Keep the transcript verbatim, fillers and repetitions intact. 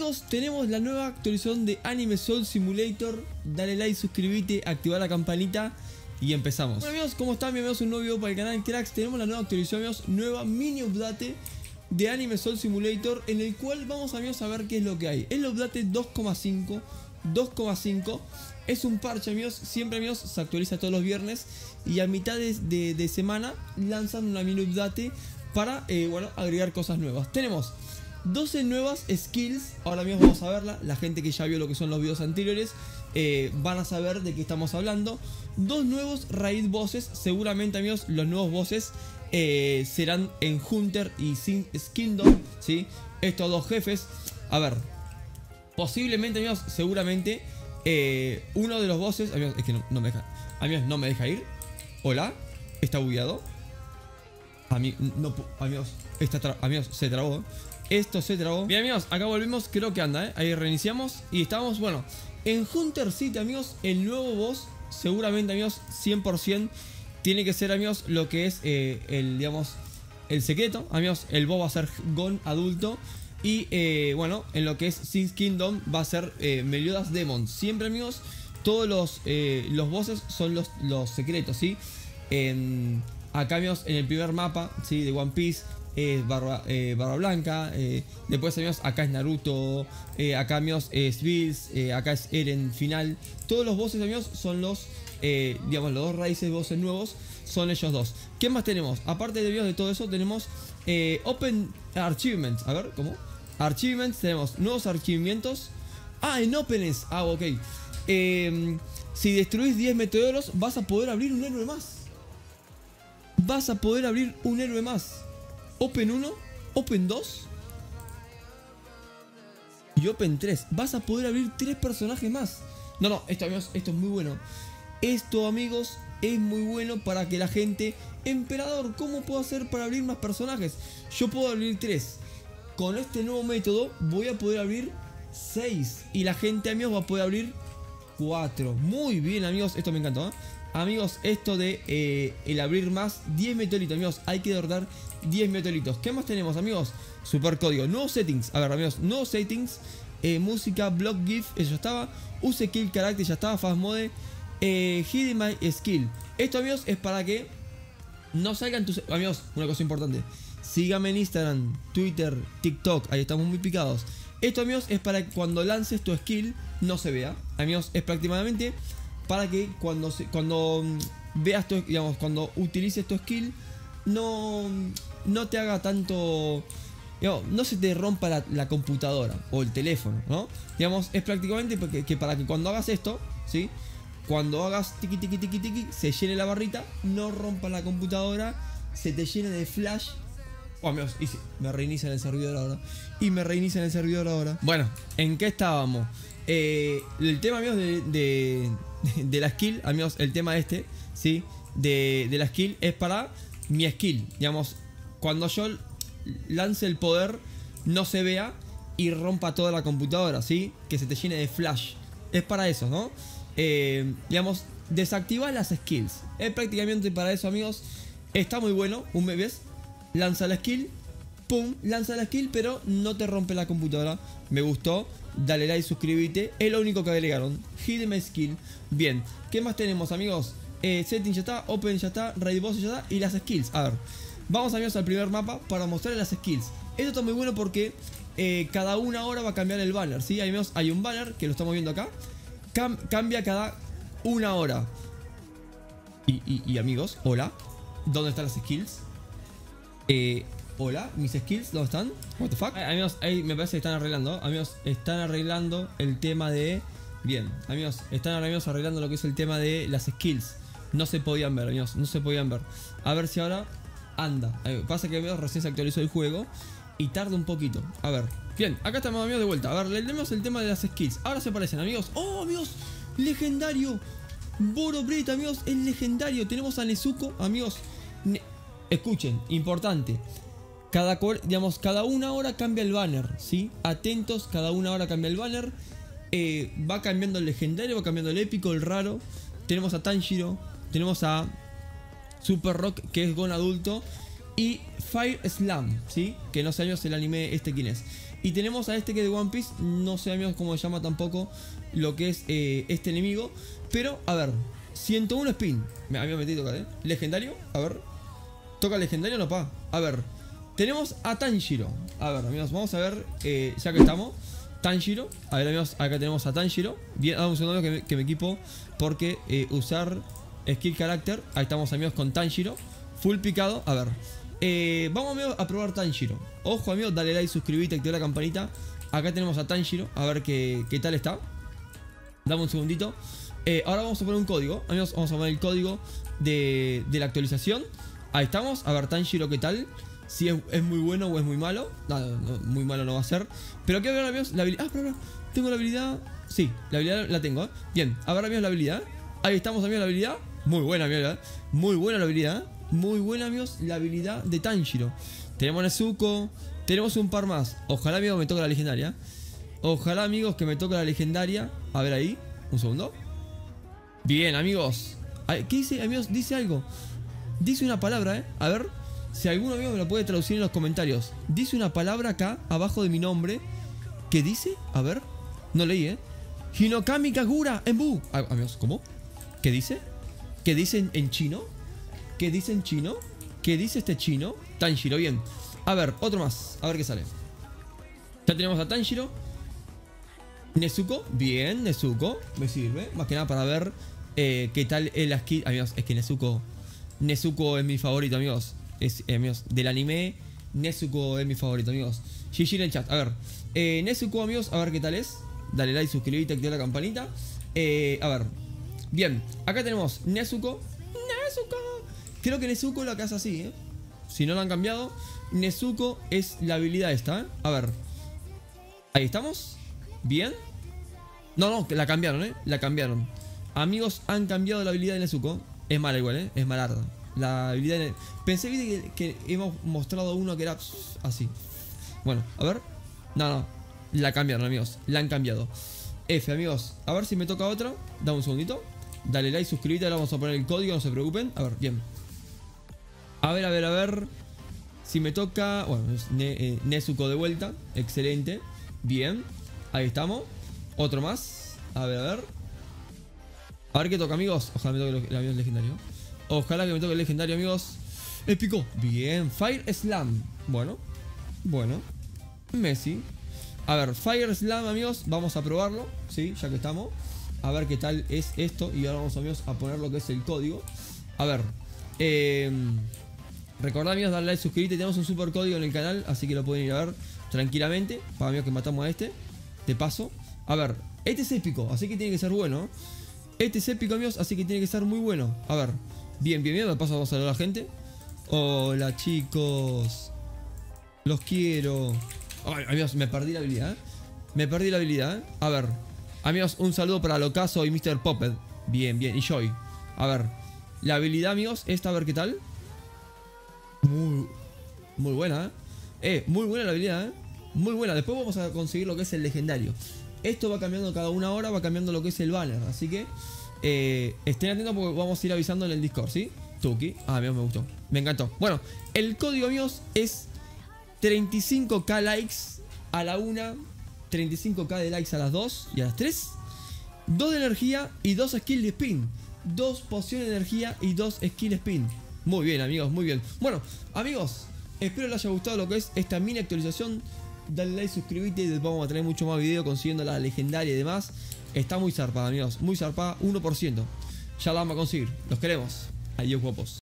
amigos, tenemos la nueva actualización de Anime Souls Simulator. Dale like, suscríbete, activa la campanita y empezamos. Bueno amigos, ¿cómo están? Bienvenidos a un nuevo video para el canal Cracks. Tenemos la nueva actualización, amigos, nueva mini update de Anime Souls Simulator, en el cual vamos amigos a ver qué es lo que hay. El update dos punto cinco es un parche amigos, siempre amigos se actualiza todos los viernes y a mitad de, de, de semana lanzan una mini update para eh, bueno, agregar cosas nuevas. Tenemos doce nuevas skills, ahora mismo vamos a verla. La gente que ya vio lo que son los videos anteriores eh, van a saber de qué estamos hablando. Dos nuevos raid bosses, seguramente amigos los nuevos bosses eh, serán en Hunter y sin Skindor, ¿sí? Estos dos jefes, a ver, posiblemente amigos, seguramente eh, uno de los bosses, amigos, es que no, no me deja, amigos no me deja ir, hola, está bugueado, Ami, no, amigos, está tra amigos se trabó. Esto se trabó. Bien amigos, acá volvemos, creo que anda, ¿eh? Ahí reiniciamos y estamos, bueno, en Hunter City, amigos, el nuevo boss, seguramente, amigos, cien por ciento tiene que ser, amigos, lo que es eh, el, digamos, el secreto, amigos, el boss va a ser Gon Adulto y, eh, bueno, en lo que es Six Kingdom va a ser eh, Meliodas Demon. Siempre, amigos, todos los, eh, los bosses son los, los secretos, ¿sí? En, acá, amigos, en el primer mapa, ¿sí? De One Piece. Eh, barra, eh, barra blanca, eh, después amigos acá es Naruto, eh, acá amigos es Bills, eh, acá es Eren final. Todos los bosses amigos son los, eh, digamos los dos raíces bosses nuevos, son ellos dos. ¿Qué más tenemos? Aparte de amigos de todo eso tenemos eh, Open Achievements, a ver, ¿cómo? Achievements, tenemos nuevos archivamientos. Ah, en Opens, ah ok, eh, si destruís diez meteoros vas a poder abrir un héroe más. Vas a poder abrir un héroe más Open uno, Open dos y Open tres. Vas a poder abrir tres personajes más. No, no, esto amigos, esto es muy bueno. Esto amigos es muy bueno para que la gente... Emperador, ¿cómo puedo hacer para abrir más personajes? Yo puedo abrir tres. Con este nuevo método voy a poder abrir seis. Y la gente amigos va a poder abrir cuatro. Muy bien amigos, esto me encantó, ¿eh? Amigos, esto de eh, el abrir más diez meteoritos, amigos, hay que derrotar diez meteoritos. ¿Qué más tenemos, amigos? Super código, nuevos settings, a ver, amigos, nuevos settings, eh, música, block gif, eso ya estaba, use kill character, ya estaba, fast mode, eh, hidden my skill. Esto, amigos, es para que no salgan tus... Amigos, una cosa importante, síganme en Instagram, Twitter, TikTok, ahí estamos muy picados. Esto, amigos, es para que cuando lances tu skill no se vea, amigos, es prácticamente... Para que cuando, se, cuando veas tu, digamos, cuando utilices tu skill, no, no te haga tanto, digamos, no se te rompa la, la computadora o el teléfono, ¿no? Digamos, es prácticamente porque, que para que cuando hagas esto, ¿sí? Cuando hagas tiqui tiqui tiqui tiqui, se llene la barrita, no rompa la computadora, se te llene de flash. Oh, amigos, y sí, me reinician el servidor ahora. Y me reinician el servidor ahora. Bueno, ¿en qué estábamos? Eh, el tema, amigos, de... de de la skill, amigos, el tema este, ¿sí? De, de la skill es para mi skill, digamos, cuando yo lance el poder no se vea y rompa toda la computadora, ¿sí? Que se te llene de flash, es para eso, ¿no? Eh, digamos, desactivar las skills, es prácticamente para eso, amigos, está muy bueno, un ¿ves? Lanza la skill, pum, lanza la skill, pero no te rompe la computadora, me gustó. Dale like, suscríbete, es lo único que agregaron. Hidden My Skill. Bien, ¿qué más tenemos amigos? Eh, setting ya está, Open ya está, Raid Boss ya está. Y las skills, a ver. Vamos amigos al primer mapa para mostrar las skills. Esto está muy bueno porque eh, cada una hora va a cambiar el banner, ¿sí? Hay, menos, hay un banner que lo estamos viendo acá. Cam cambia cada una hora. Y, y, y amigos, hola. ¿Dónde están las skills? Eh... Hola, mis skills, ¿dónde están? What the fuck? Ay, amigos, ahí me parece que están arreglando. Amigos, están arreglando el tema de... Bien, amigos, están ahora amigos arreglando lo que es el tema de las skills. No se podían ver, amigos, no se podían ver. A ver si ahora anda. Ay, pasa que, amigos, recién se actualizó el juego y tarda un poquito. A ver, bien, acá estamos, amigos, de vuelta. A ver, le demos el tema de las skills. Ahora se aparecen, amigos. ¡Oh, amigos! ¡Legendario! Boro Brit, amigos, es legendario. Tenemos a Nezuko, amigos. Ne... Escuchen, importante. Cada, digamos, cada una hora cambia el banner, ¿sí? Atentos, cada una hora cambia el banner. Eh, va cambiando el legendario, va cambiando el épico, el raro. Tenemos a Tanjiro, tenemos a Super Rock, que es Gon Adulto. Y Fire Slam, ¿sí? Que no sé amigos el anime este quién es. Y tenemos a este que es de One Piece, no sé amigos cómo se llama tampoco lo que es eh, este enemigo. Pero, a ver, ciento uno spin. A mí me metí a tocar, ¿eh? Legendario, a ver. ¿Toca legendario no, pa? A ver, tenemos a Tanjiro. A ver, amigos, vamos a ver, eh, ya que estamos. Tanjiro, a ver amigos, acá tenemos a Tanjiro. Bien, dame un segundo que me, que me equipo. Porque eh, usar skill character, ahí estamos amigos con Tanjiro. Full picado, a ver. Eh, vamos amigos a probar Tanjiro. Ojo amigos, dale like, suscribite, activa la campanita. Acá tenemos a Tanjiro, a ver qué, qué tal está. Dame un segundito. eh, Ahora vamos a poner un código. Amigos, vamos a poner el código de, de la actualización. Ahí estamos, a ver Tanjiro qué tal. Si es, es muy bueno o es muy malo. No, no, muy malo no va a ser. Pero quiero ver amigos, la habilidad. Ah, espera, espera, tengo la habilidad. Sí, la habilidad la tengo, ¿eh? Bien, a ver amigos la habilidad. Ahí estamos amigos la habilidad. Muy buena amigos, ¿eh? Muy buena la habilidad, ¿eh? Muy buena amigos la habilidad de Tanjiro. Tenemos Nezuko, tenemos un par más. Ojalá amigos me toque la legendaria. Ojalá amigos que me toque la legendaria. A ver ahí, un segundo. Bien amigos. ¿Qué dice amigos? Dice algo. Dice una palabra, eh. A ver si alguno amigo me lo puede traducir en los comentarios. Dice una palabra acá, abajo de mi nombre. ¿Qué dice? A ver. No leí, eh. Hinokami Kagura Embu. Ah, amigos, ¿cómo? ¿Qué dice? ¿Qué dice en, en chino? ¿Qué dice en chino? ¿Qué dice este chino? Tanjiro, bien. A ver, otro más. A ver qué sale. Ya tenemos a Tanjiro. Nezuko, bien, Nezuko. Me sirve, más que nada para ver eh, qué tal el skin. Amigos, es que Nezuko Nezuko es mi favorito, amigos. Es, eh, amigos, del anime Nezuko es mi favorito, amigos. G G en el chat, a ver. eh, Nezuko, amigos, a ver qué tal es. Dale like, suscríbete, activa la campanita. eh, A ver, bien. Acá tenemos Nezuko. Nezuko. Creo que Nezuko la casa así, ¿eh? Si no lo han cambiado. Nezuko es la habilidad esta, ¿eh? A ver. Ahí estamos. Bien. No, no, la cambiaron, ¿eh? La cambiaron. Amigos, han cambiado la habilidad de Nezuko. Es mala igual, ¿eh? Es malarda. La habilidad de... Pensé que, que hemos mostrado uno que era así. Bueno, a ver. No, no. La cambiaron, amigos. La han cambiado. F, amigos. A ver si me toca otra. Dame un segundito. Dale like, suscríbete. Ahora vamos a poner el código, no se preocupen. A ver, bien. A ver, a ver, a ver. Si me toca. Bueno, es ne, eh, Nezuko de vuelta. Excelente. Bien. Ahí estamos. Otro más. A ver, a ver. A ver qué toca, amigos. Ojalá me toque el avión legendario. Ojalá que me toque el legendario, amigos. El pico. Bien. Fire Slam. Bueno. Bueno. Messi. A ver, Fire Slam, amigos. Vamos a probarlo. Sí, ya que estamos. A ver qué tal es esto. Y ahora vamos, amigos, a poner lo que es el código. A ver. Eh. Recordad amigos, darle like, suscribirte, tenemos un super código en el canal, así que lo pueden ir a ver tranquilamente. Para amigos que matamos a este, de paso. A ver, este es épico, así que tiene que ser bueno. Este es épico amigos, así que tiene que ser muy bueno. A ver, bien, bien, bien, de paso vamos a saludar a la gente. Hola chicos, los quiero. Ay, amigos, me perdí la habilidad, ¿eh? Me perdí la habilidad, ¿eh? A ver, amigos, un saludo para Locaso y mister Poppet. Bien, bien, y Joy. A ver, la habilidad amigos, esta a ver qué tal. Muy, muy buena, ¿eh? Eh, muy buena la habilidad, ¿eh? Muy buena. Después vamos a conseguir lo que es el legendario. Esto va cambiando cada una hora, va cambiando lo que es el banner. Así que eh, estén atentos porque vamos a ir avisando en el Discord, ¿sí? Tuki. Ah, amigos, me gustó. Me encantó. Bueno, el código, amigos, es treinta y cinco k likes a la una, treinta y cinco k de likes a las dos y a las tres. dos de energía y dos skills de spin. dos pociones de energía y dos skills de spin. Muy bien amigos, muy bien. Bueno amigos, espero les haya gustado lo que es esta mini actualización. Dale like, suscríbete, vamos a tener mucho más video consiguiendo la legendaria y demás. Está muy zarpada amigos, muy zarpada, uno por ciento. Ya la vamos a conseguir, los queremos. Adiós guapos.